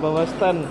bawah stand.